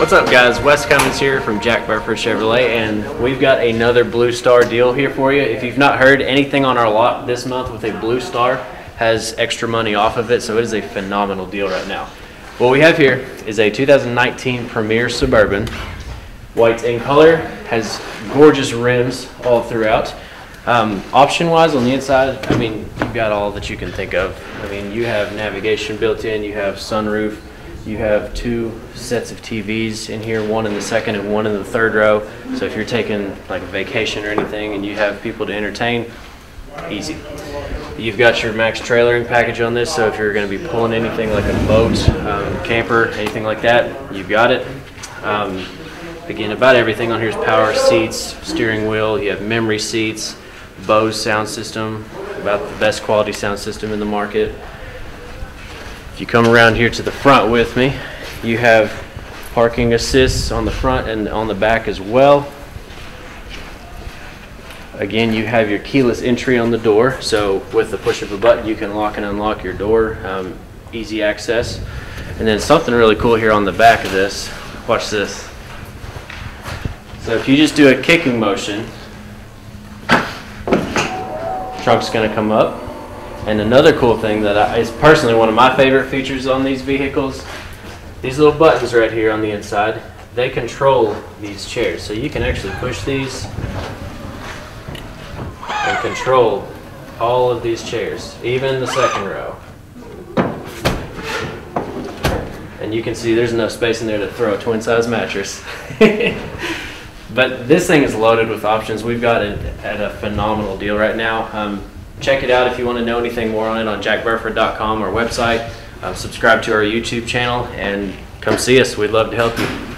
What's up guys, Wes Cummins here from Jack Burford Chevrolet, and we've got another Blue Star deal here for you. If you've not heard anything on our lot this month with a Blue Star, has extra money off of it, so it is a phenomenal deal right now. What we have here is a 2019 Premier Suburban, white in color, has gorgeous rims all throughout. Option wise on the inside, I mean, you've got all that you can think of. I mean, you have navigation built in, you have sunroof, you have two sets of TVs in here, one in the second and one in the third row. So if you're taking like a vacation or anything and you have people to entertain, easy. You've got your max trailering package on this, so if you're going to be pulling anything like a boat, camper, anything like that, you've got it. Again, about everything on here is power seats, steering wheel, you have memory seats, Bose sound system, about the best quality sound system in the market. You come around here to the front with me, you have parking assists on the front and on the back as well. Again, you have your keyless entry on the door, so with the push of a button you can lock and unlock your door, easy access. And then something really cool here on the back of this, watch this. So if you just do a kicking motion, trunk's going to come up. And another cool thing that is personally one of my favorite features on these vehicles, these little buttons right here on the inside, they control these chairs. So you can actually push these and control all of these chairs, even the second row. And you can see there's enough space in there to throw a twin-size mattress. But this thing is loaded with options. We've got it at a phenomenal deal right now. Check it out if you want to know anything more on it on jackburford.com, our website. Subscribe to our YouTube channel and come see us. We'd love to help you.